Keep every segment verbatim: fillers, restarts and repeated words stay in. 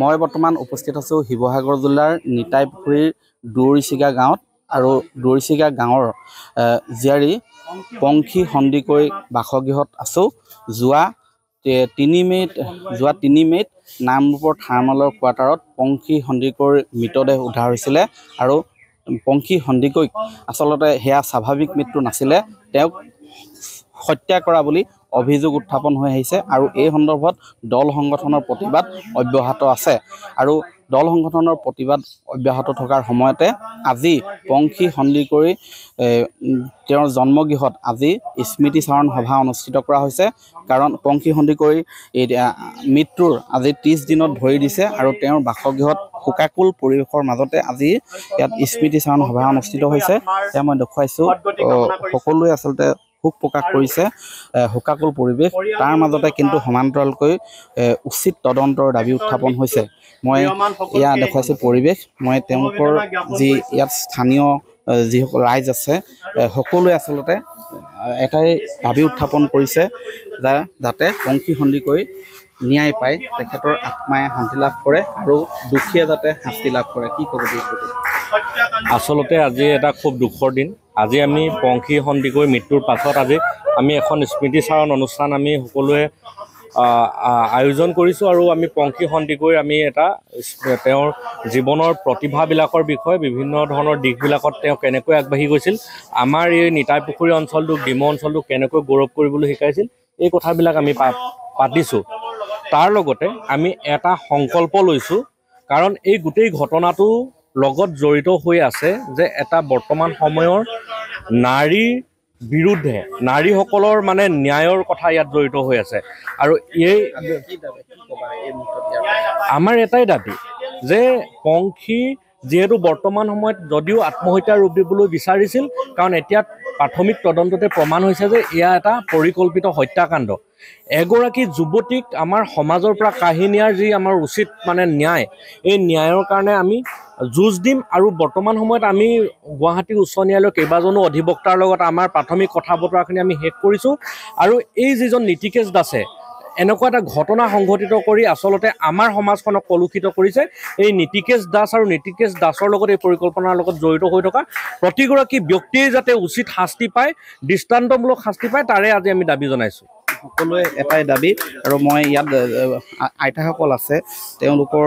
মই বৰ্তমান উপস্থিত আছো শিবসাগৰ জেলাৰ নিতাইপুৰীৰ দৌৰচিগা গাঁৱত আৰু দৌৰচিগা গাঁৱৰ জীয়াৰী পঙ্খী সন্দিকৈ বাসগৃহত আছো। যোৱা তিনি মে'ত যোৱা তিনি মে'ত নামৰূপৰ থাৰ্মেলৰ কোৱাৰ্টাৰত পঙ্খী সন্দিকৈৰ মৃতদেহ উদ্ধাৰ হৈছিলে আৰু পঙ্খী সন্দিকৈক আচলতে সেয়া স্বাভাৱিক মৃত্যু নাছিলে, তেওঁক হত্যা কৰা বুলি অভিযোগ উত্থাপন হৈ আহিছে আৰু এই সন্দৰ্ভত দল সংগঠনৰ প্ৰতিবাদ অব্যাহত আছে। আৰু দল সংগঠনৰ প্ৰতিবাদ অব্যাহত থকাৰ সময়তে আজি পঙ্খী সন্দিকৈ তেওঁৰ জন্মগৃহত আজি স্মৃতিচাৰণ সভা অনুষ্ঠিত কৰা হৈছে। কাৰণ পঙ্খী সন্দিকৈ এই মৃত্যুৰ আজি ত্ৰিছ দিনত ধৰি দিছে আৰু তেওঁৰ বাসগৃহত শোকাকুল পৰিৱেশৰ মাজতে আজি ইয়াত স্মৃতিচাৰণ সভা অনুষ্ঠিত হৈছে। এতিয়া মই দেখুৱাইছোঁ, সকলোৱে আচলতে শোক প্ৰকাশ কৰিছে, শোকাকুল পৰিৱেশ। তাৰ মাজতে কিন্তু সমান্তৰালকৈ উচিত তদন্তৰ দাবী উত্থাপন হৈছে। মই ইয়াত দেখুৱাইছোঁ পৰিৱেশ, মই তেওঁলোকৰ যি ইয়াত স্থানীয় যিসকল ৰাইজ আছে সকলোৱে আচলতে এটাই দাবী উত্থাপন কৰিছে যা যাতে পঙ্খী সন্দিকৈ ন্যায় পায়, তেখেতৰ আত্মাই শান্তি লাভ কৰে আৰু দুখীয়া যাতে শাস্তি লাভ কৰে। কি ক'ব বিচাৰিছে? আচলতে আজি এটা খুব দুখৰ দিন। আজি আমি পঙ্খী সন্দিকৈ মৃত্যুৰ পাছত আজি আমি এখন স্মৃতিচাৰণ অনুষ্ঠান আমি সকলোৱে আয়োজন কৰিছোঁ আৰু আমি পঙ্খী সন্দিকৈ আমি এটা তেওঁৰ জীৱনৰ প্ৰতিভাবিলাকৰ বিষয়ে বিভিন্ন ধৰণৰ দিশবিলাকত তেওঁ কেনেকৈ আগবাঢ়ি গৈছিল, আমাৰ এই নিতাইপুখুৰী অঞ্চলটোক ডিমৌ অঞ্চলটোক কেনেকৈ গৌৰৱ কৰিবলৈ শিকাইছিল, এই কথাবিলাক আমি পাতিছোঁ। তাৰ লগতে আমি এটা সংকল্প লৈছোঁ, কাৰণ এই গোটেই ঘটনাটো লগত জড়িত হৈ আছে যে এটা বৰ্তমান সময়ৰ নাৰীৰ বিৰুদ্ধে নাৰীসকলৰ মানে ন্যায়ৰ কথা ইয়াত জড়িত হৈ আছে। আৰু এই আমাৰ এটাই দাবী যে পঙ্খী যিহেতু বৰ্তমান সময়ত যদিও আত্মহত্যাৰ ৰূপ দিবলৈ বিচাৰিছিল, কাৰণ এতিয়া প্ৰাথমিক তদন্ততে প্ৰমাণ হৈছে যে এয়া এটা পৰিকল্পিত হত্যাকাণ্ড। এগৰাকী যুৱতীক আমাৰ সমাজৰ পৰা কাঢ়ি নিয়াৰ যি আমাৰ উচিত মানে ন্যায়, এই ন্যায়ৰ কাৰণে আমি যুঁজ দিম। আৰু বৰ্তমান সময়ত আমি গুৱাহাটী উচ্চ ন্যায়ালয়ৰ কেইবাজনো অধিবক্তাৰ লগত আমাৰ প্ৰাথমিক কথা বতৰাখিনি আমি শেষ কৰিছোঁ। আৰু এই যিজন নীতিকেশ দাসে এনেকুৱা এটা ঘটনা সংঘটিত কৰি আচলতে আমাৰ সমাজখনক কলুষিত কৰিছে, এই নীতিকেশ দাস আৰু নীতিকেশ দাসৰ লগত এই পৰিকল্পনাৰ লগত জড়িত হৈ থকা প্ৰতিগৰাকী ব্যক্তিয়ে যাতে উচিত শাস্তি পায়, দৃষ্টান্তমূলক শাস্তি পায়, তাৰে আজি আমি দাবী জনাইছোঁ। সকলোৱে এটাই দাবী। আৰু মই ইয়াত আইতাসকল আছে, তেওঁলোকৰ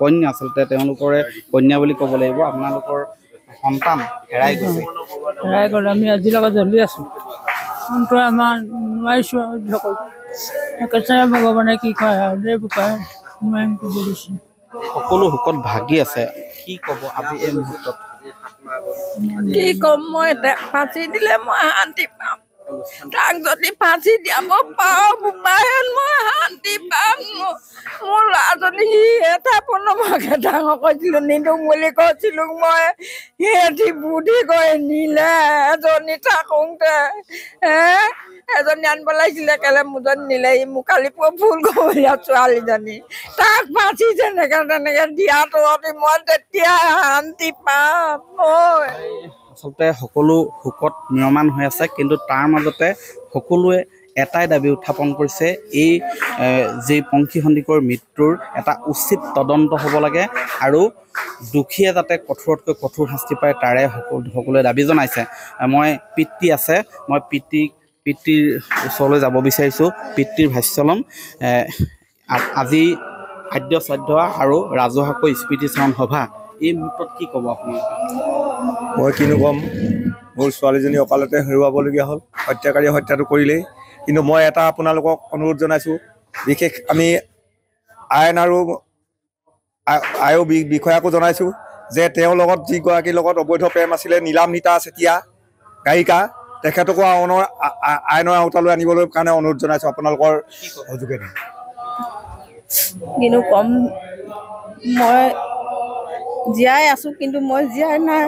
কন্যা আচলতে তেওঁলোকৰে কন্যা বুলি ক'ব লাগিব, আপোনালোকৰ সন্তান হেৰাই গৈছে, হেৰাই গ'ল। আমি আজিৰ লগত জ্বলি আছোঁ, আমাৰ নোৱাৰিছোঁ কেঁচাই ভগৱানে কি কয় সকলো শোকত ভাগি আছে। কি ক'ব আজি এই মুহূৰ্তত? কি ক'ম মই, ফাঁচি দিলে মই শান্তি পাম, তাক যদি ফাঁচি দিয়াব পাৰো বোপাহেন মই শান্তি পাম। মোৰ ল'ৰাজনী সি এটা পলমকে ডাঙৰ কৰিছিলোঁ, নিদোং বুলি কৈছিলোঁ মই, সিহঁতি বুদ্ধি কৰি নিলে। এজনী থাকোঁতে হে এজনী আনিব লাগিছিলে, কেলে মোৰজনী নিলে। ই মোক কালি পুৱা ফুল কৰিলে ছোৱালীজনী, তাক ফাঁচি যেনেকৈ তেনেকৈ দিয়া তহঁতি, মই তেতিয়া শান্তি পাম। মই আচলতে সকলো শোকত নিয়মান হৈ আছে, কিন্তু তাৰ মাজতে সকলোৱে এটাই দাবী উত্থাপন কৰিছে, এই যি পঙ্খী সন্দিকৈৰ মৃত্যুৰ এটা উচিত তদন্ত হ'ব লাগে আৰু দোষীয়ে যাতে কঠোৰতকৈ কঠোৰ শাস্তি পায়, তাৰে সকলোৱে দাবী জনাইছে। মই পিতৃ আছে, মই পিতৃ পিতৃৰ ওচৰলৈ যাব বিচাৰিছোঁ। পিতৃৰ ভাষ্য ল'ম। আজি আদ্য শ্ৰাদ্ধ আৰু ৰাজহুৱাকৈ স্মৃতিচাৰণ সভা, এই মুহূৰ্তত কি ক'ব আপুনি? মই কিনো ক'ম, মোৰ ছোৱালীজনী অকালতে হেৰুৱাবলগীয়া হ'ল, হত্যাকাৰীয়ে হত্যাটো কৰিলেই। কিন্তু মই এটা আপোনালোকক অনুৰোধ জনাইছোঁ, বিশেষ আমি আইন আৰু আয়ো বিষয়াকো জনাইছোঁ যে তেওঁৰ লগত যিগৰাকীৰ লগত অবৈধ প্ৰেম আছিলে নীলাম নিতা চেতিয়া গায়িকা, তেখেতকো আইনৰ আইনৰ আওতালৈ আনিবলৈ কাৰণে অনুৰোধ জনাইছোঁ আপোনালোকৰ যোগেদি। কিনো ক'ম, মই জীয়াই আছোঁ কিন্তু মই জীয়াই নাই,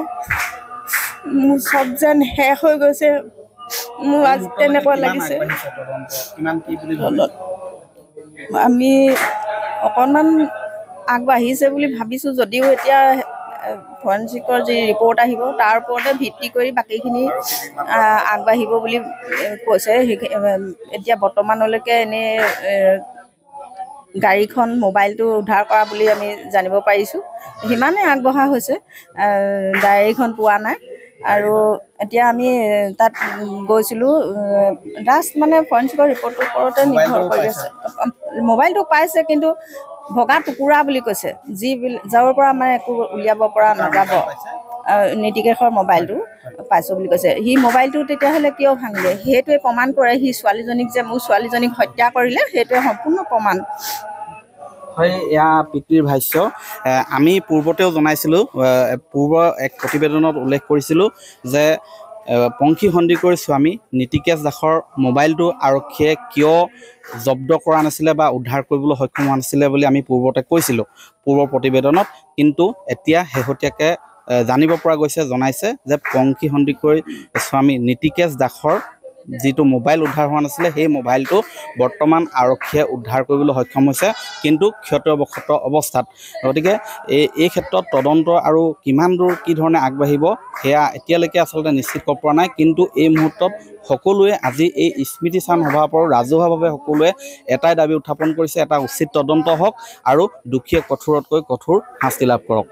মোৰ চব যেন শেষ হৈ গৈছে। মোৰ আজি তেনেকুৱা লাগিছে। আমি অকণমান আগবাঢ়িছে বুলি ভাবিছোঁ, যদিও এতিয়া ফৰেঞ্চিকৰ যি ৰিপৰ্ট আহিব তাৰ ওপৰতে ভিত্তি কৰি বাকীখিনি আগবাঢ়িব বুলি কৈছে। এতিয়া বৰ্তমানলৈকে এনেই গাড়ীখন মোবাইলটো উদ্ধাৰ কৰা বুলি আমি জানিব পাৰিছোঁ। সিমানেই আগবঢ়া হৈছে, গাড়ীখন পোৱা নাই। আৰু এতিয়া আমি তাত গৈছিলোঁ, লাষ্ট মানে ফৰেঞ্চিকৰ ৰিপৰ্টৰ ওপৰতে নিৰ্ভৰ কৰি আছে। মোবাইলটো পাইছে, কিন্তু ভগা টুকুৰা বুলি কৈছে, যিবিলাক যাৰ পৰা মানে একো উলিয়াব পৰা নাযাব। নীতিকেশৰ মোবাইলটো পাইছোঁ বুলি কৈছে। সি মোবাইলটো তেতিয়াহ'লে কিয় ভাঙিলে, সেইটোৱে প্ৰমাণ কৰে সি ছোৱালীজনীক যে মোৰ ছোৱালীজনীক হত্যা কৰিলে, সেইটোৱে সম্পূৰ্ণ প্ৰমাণ হয়। এয়া পিতৃৰ ভাষ্য। আমি পূৰ্বতেও জনাইছিলোঁ, পূৰ্বৰ এক প্ৰতিবেদনত উল্লেখ কৰিছিলোঁ যে পংখী সন্দিকৈৰ স্বামী নীতিকেশ দাসৰ মোবাইলটো আৰক্ষীয়ে কিয় জব্দ কৰা নাছিলে বা উদ্ধাৰ কৰিবলৈ সক্ষম হোৱা নাছিলে বুলি আমি পূৰ্বতে কৈছিলোঁ পূৰ্বৰ প্ৰতিবেদনত। কিন্তু এতিয়া শেহতীয়াকৈ জানিব পৰা গৈছে, জনাইছে যে পংখী সন্দিকৈৰ স্বামী নীতিকেশ দাসৰ যিটো মোবাইল উদ্ধাৰ হোৱা নাছিলে, সেই মোবাইলটো বৰ্তমান আৰক্ষীয়ে উদ্ধাৰ কৰিবলৈ সক্ষম হৈছে, কিন্তু ক্ষতবক্ষত অৱস্থাত। গতিকে এই এই ক্ষেত্ৰত তদন্ত আৰু কিমান দূৰ কি ধৰণে আগবাঢ়িব সেয়া এতিয়ালৈকে আচলতে নিশ্চিত কৰিব পৰা নাই। কিন্তু এই মুহূৰ্তত সকলোৱে আজি এই স্মৃতিচান সভাৰ পৰা ৰাজহুৱাভাৱে সকলোৱে এটাই দাবী উত্থাপন কৰিছে, এটা উচিত তদন্ত হওক আৰু দোষীয়ে কঠোৰতকৈ কঠোৰ শাস্তি লাভ কৰক।